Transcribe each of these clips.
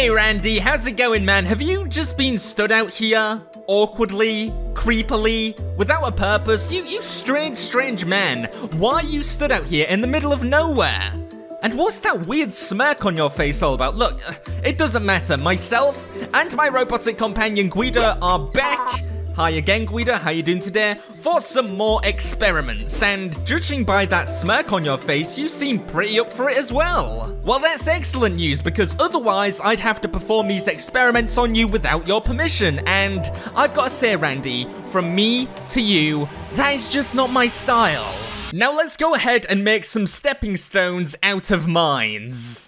Hey Randy, how's it going, man? Have you just been stood out here, awkwardly, creepily, without a purpose? You strange man. Why are you stood out here in the middle of nowhere? And what's that weird smirk on your face all about? Look, it doesn't matter. Myself and my robotic companion Guido are back. Hi again, Guido, how you doing today? For some more experiments, and judging by that smirk on your face, you seem pretty up for it as well. Well, that's excellent news, because otherwise I'd have to perform these experiments on you without your permission, and I've got to say, Randy, from me to you, that is just not my style. Now let's go ahead and make some stepping stones out of mines.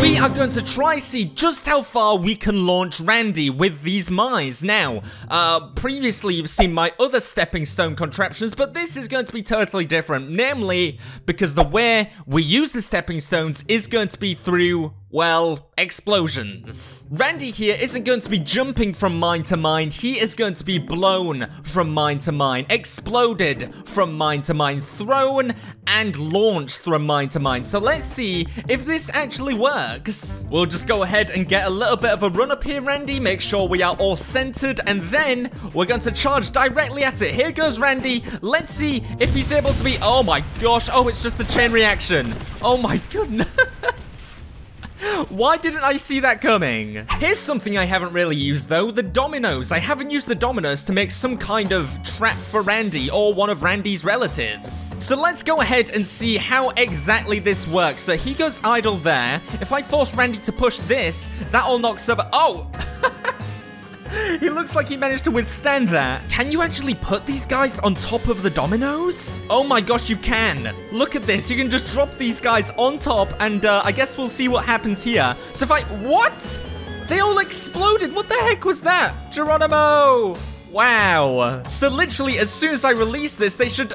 We are going to try see just how far we can launch Randy with these mines. Now, previously you've seen my other stepping stone contraptions, but this is going to be totally different. Namely, because the way we use the stepping stones is going to be through, well, explosions. Randy here isn't going to be jumping from mine to mine, he is going to be blown from mine to mine, exploded from mine to mine, thrown and launched from mine to mine. So let's see if this actually works. We'll just go ahead and get a little bit of a run up here, Randy, make sure we are all centered, and then we're going to charge directly at it. Here goes Randy, let's see if he's able to be, oh my gosh, oh it's just the chain reaction. Oh my goodness. Why didn't I see that coming? Here's something I haven't really used though, the dominoes. I haven't used the dominoes to make some kind of trap for Randy or one of Randy's relatives. So let's go ahead and see how exactly this works. So he goes idle there. If I force Randy to push this, that all knocks over. Oh! He looks like he managed to withstand that. Can you actually put these guys on top of the dominoes? Oh my gosh, you can. Look at this. You can just drop these guys on top, and I guess we'll see what happens here. So if I... What? They all exploded. What the heck was that? Geronimo. Wow. So literally, as soon as I release this, they should...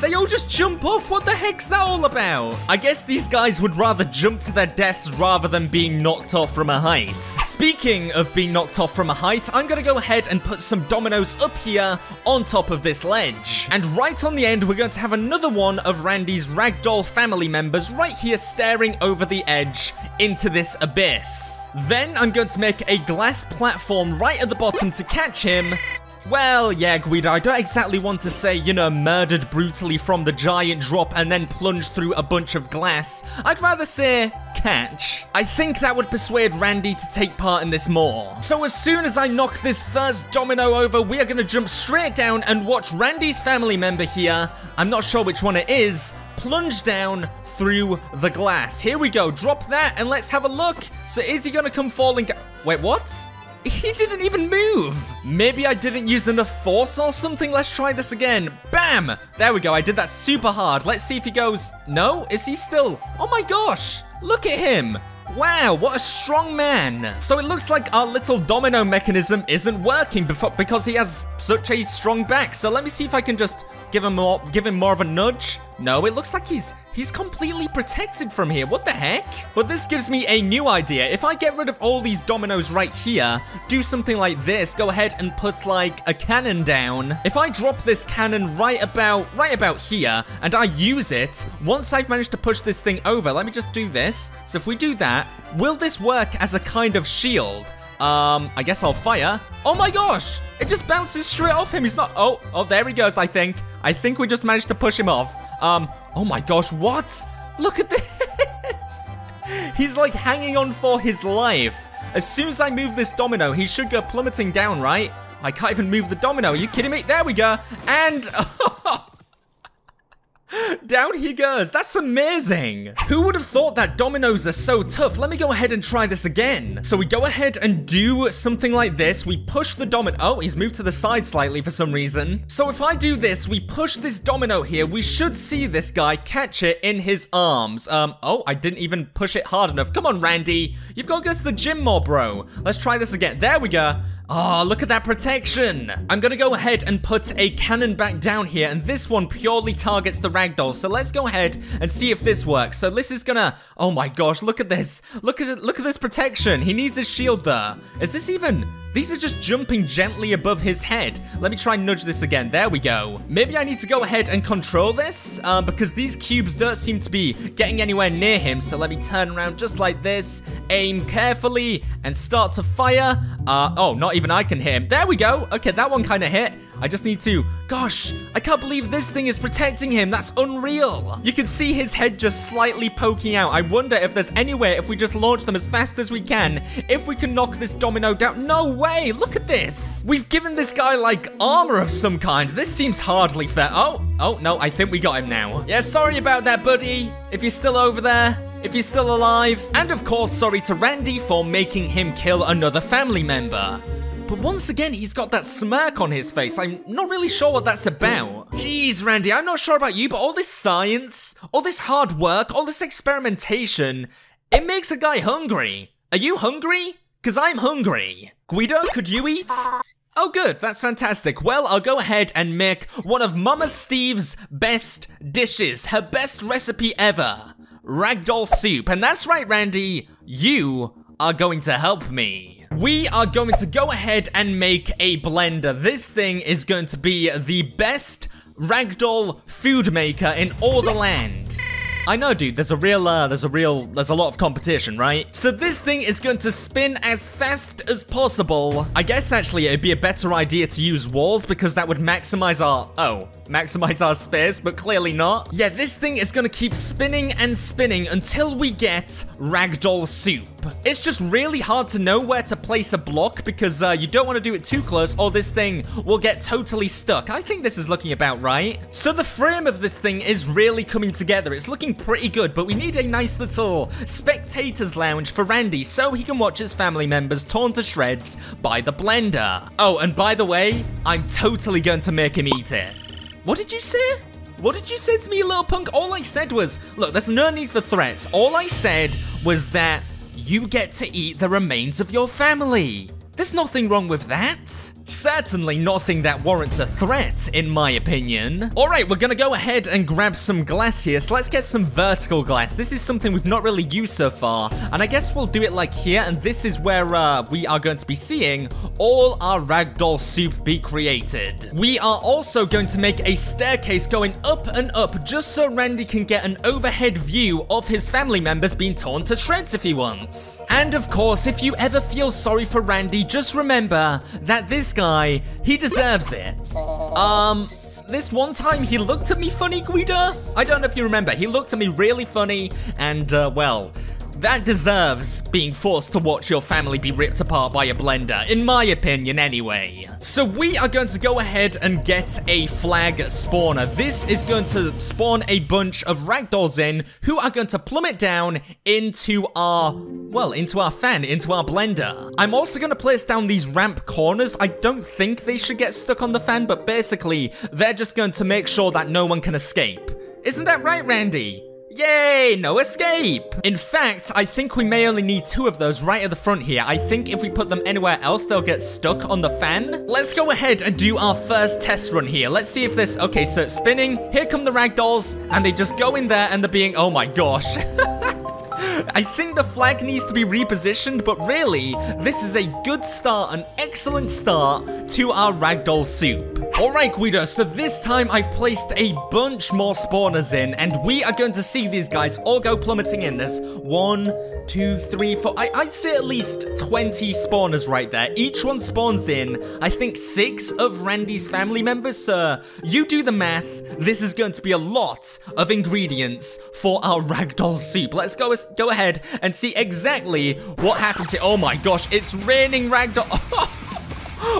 They all just jump off. What the heck's that all about? I guess these guys would rather jump to their deaths rather than being knocked off from a height. Speaking of being knocked off from a height, I'm gonna go ahead and put some dominoes up here on top of this ledge. And right on the end, we're going to have another one of Randy's ragdoll family members right here staring over the edge into this abyss. Then I'm going to make a glass platform right at the bottom to catch him. Well, yeah, Guido, I don't exactly want to say, you know, murdered brutally from the giant drop and then plunged through a bunch of glass. I'd rather say catch. I think that would persuade Randy to take part in this more. So as soon as I knock this first domino over, we are going to jump straight down and watch Randy's family member here, I'm not sure which one it is, plunge down through the glass. Here we go, drop that and let's have a look. So is he going to come falling down? Wait, what? He didn't even move. Maybe I didn't use enough force or something. Let's try this again. Bam! There we go. I did that super hard. Let's see if he goes... No? Is he still... Oh my gosh! Look at him! Wow, what a strong man. So it looks like our little domino mechanism isn't working because he has such a strong back. So let me see if I can just give him more of a nudge. No, it looks like he's completely protected from here. What the heck? But this gives me a new idea. If I get rid of all these dominoes right here, do something like this. Go ahead and put like a cannon down. If I drop this cannon right about here and I use it, once I've managed to push this thing over, let me just do this. So if we do that, will this work as a kind of shield? I guess I'll fire. Oh my gosh! It just bounces straight off him. He's not... Oh, there he goes, I think. I think we just managed to push him off. Oh my gosh, what? Look at this! He's like hanging on for his life. As soon as I move this domino, he should go plummeting down, right? I can't even move the domino. Are you kidding me? There we go. And... Down he goes. That's amazing. Who would have thought that dominoes are so tough? Let me go ahead and try this again. So we go ahead and do something like this. We push the domino. Oh, he's moved to the side slightly for some reason. So if I do this, we push this domino here. We should see this guy catch it in his arms. Oh, I didn't even push it hard enough. Come on, Randy. You've got to go to the gym more, bro. Let's try this again. There we go. Oh, look at that protection. I'm gonna go ahead and put a cannon back down here, and this one purely targets the ragdoll. So let's go ahead and see if this works. So this is gonna, oh my gosh, look at this. Look at this protection. He needs his shield there. Is this even, these are just jumping gently above his head. Let me try and nudge this again. There we go. Maybe I need to go ahead and control this because these cubes don't seem to be getting anywhere near him. So let me turn around just like this, aim carefully, and start to fire. Oh, not even I can hit him. There we go. Okay, that one kind of hit. I just need to, gosh, I can't believe this thing is protecting him. That's unreal. You can see his head just slightly poking out. I wonder if there's any way, if we just launch them as fast as we can, if we can knock this domino down. No way, look at this. We've given this guy like armor of some kind. This seems hardly fair. Oh no, I think we got him now. Yeah, sorry about that, buddy. If you're still over there, if you're still alive. And of course, sorry to Randy for making him kill another family member. But once again, he's got that smirk on his face. I'm not really sure what that's about. Jeez, Randy, I'm not sure about you, but all this science, all this hard work, all this experimentation, it makes a guy hungry. Are you hungry? Because I'm hungry. Guido, could you eat? Oh, good. That's fantastic. Well, I'll go ahead and make one of Mama Steve's best dishes, her best recipe ever, ragdoll soup. And that's right, Randy, you are going to help me. We are going to go ahead and make a blender. This thing is going to be the best ragdoll food maker in all the land. I know, dude, there's a lot of competition, right? So this thing is going to spin as fast as possible. I guess actually it'd be a better idea to use walls because that would maximize our space, but clearly not. Yeah, this thing is gonna keep spinning and spinning until we get ragdoll soup. It's just really hard to know where to place a block because you don't want to do it too close or this thing will get totally stuck. I think this is looking about right. So the frame of this thing is really coming together. It's looking pretty good, but we need a nice little spectator's lounge for Randy so he can watch his family members torn to shreds by the blender. Oh, and by the way, I'm totally going to make him eat it. What did you say? What did you say to me, little punk? All I said was, look, there's no need for threats. All I said was that you get to eat the remains of your family. There's nothing wrong with that. Certainly nothing that warrants a threat, in my opinion. All right, we're gonna go ahead and grab some glass here. So let's get some vertical glass. This is something we've not really used so far. And I guess we'll do it like here. And this is where we are going to be seeing all our ragdoll soup be created. We are also going to make a staircase going up and up just so Randy can get an overhead view of his family members being torn to shreds if he wants. And of course, if you ever feel sorry for Randy, just remember that this guy, he deserves it. This one time he looked at me funny, Guido. I don't know if you remember, he looked at me really funny and, well, that deserves being forced to watch your family be ripped apart by a blender, in my opinion anyway. So we are going to go ahead and get a flag spawner. This is going to spawn a bunch of ragdolls in who are going to plummet down into our, well, into our fan, into our blender. I'm also going to place down these ramp corners. I don't think they should get stuck on the fan, but basically they're just going to make sure that no one can escape. Isn't that right, Randy? Yay, no escape. In fact, I think we may only need 2 of those right at the front here. I think if we put them anywhere else, they'll get stuck on the fan. Let's go ahead and do our first test run here. Let's see if this, okay, so it's spinning. Here come the ragdolls, and they just go in there and they're being, oh my gosh. I think the flag needs to be repositioned, but really, this is a good start, an excellent start to our ragdoll soup. All right, Guido, so this time I've placed a bunch more spawners in, and we are going to see these guys all go plummeting in. There's 1, 2, 3, 4, I'd say at least 20 spawners right there. Each one spawns in, I think 6 of Randy's family members, so you do the math. This is going to be a lot of ingredients for our ragdoll soup. Let's go ahead and see exactly what happens here. Oh my gosh, it's raining ragdoll.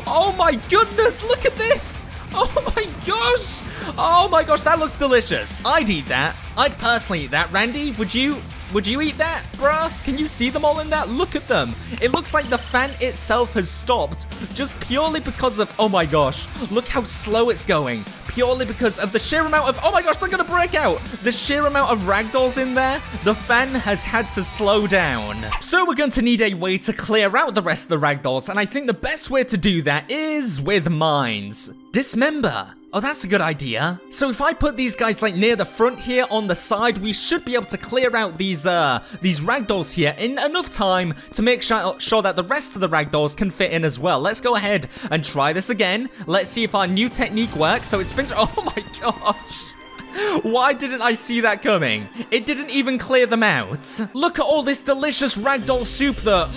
Oh my goodness, look at this. Oh my gosh. Oh my gosh, that looks delicious. I'd eat that. I'd personally eat that. Randy, would you eat that, bruh? Can you see them all in that? Look at them. It looks like the fan itself has stopped just purely because of, oh my gosh, look how slow it's going. purely because of the sheer amount of, oh my gosh, they're gonna break out. The sheer amount of ragdolls in there, the fan has had to slow down. So we're going to need a way to clear out the rest of the ragdolls, and I think the best way to do that is with mines. Dismember. Oh, that's a good idea. So if I put these guys like near the front here on the side, we should be able to clear out these ragdolls here in enough time to make sure that the rest of the ragdolls can fit in as well. Let's go ahead and try this again. Let's see if our new technique works. So it spins, oh my gosh. Why didn't I see that coming? It didn't even clear them out. Look at all this delicious ragdoll soup though,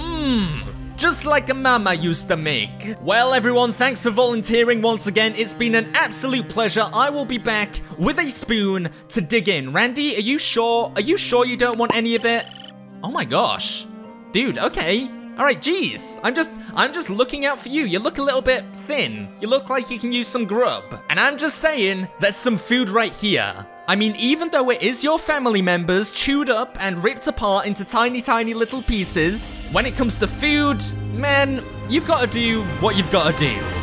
just like a mama used to make. Well, everyone, thanks for volunteering once again. It's been an absolute pleasure. I will be back with a spoon to dig in. Randy, are you sure? Are you sure you don't want any of it? Oh my gosh. Dude, okay. All right, geez. I'm just looking out for you. You look a little bit thin. You look like you can use some grub. And I'm just saying, there's some food right here. I mean, even though it is your family members chewed up and ripped apart into tiny, tiny little pieces, when it comes to food, man, you've got to do what you've got to do.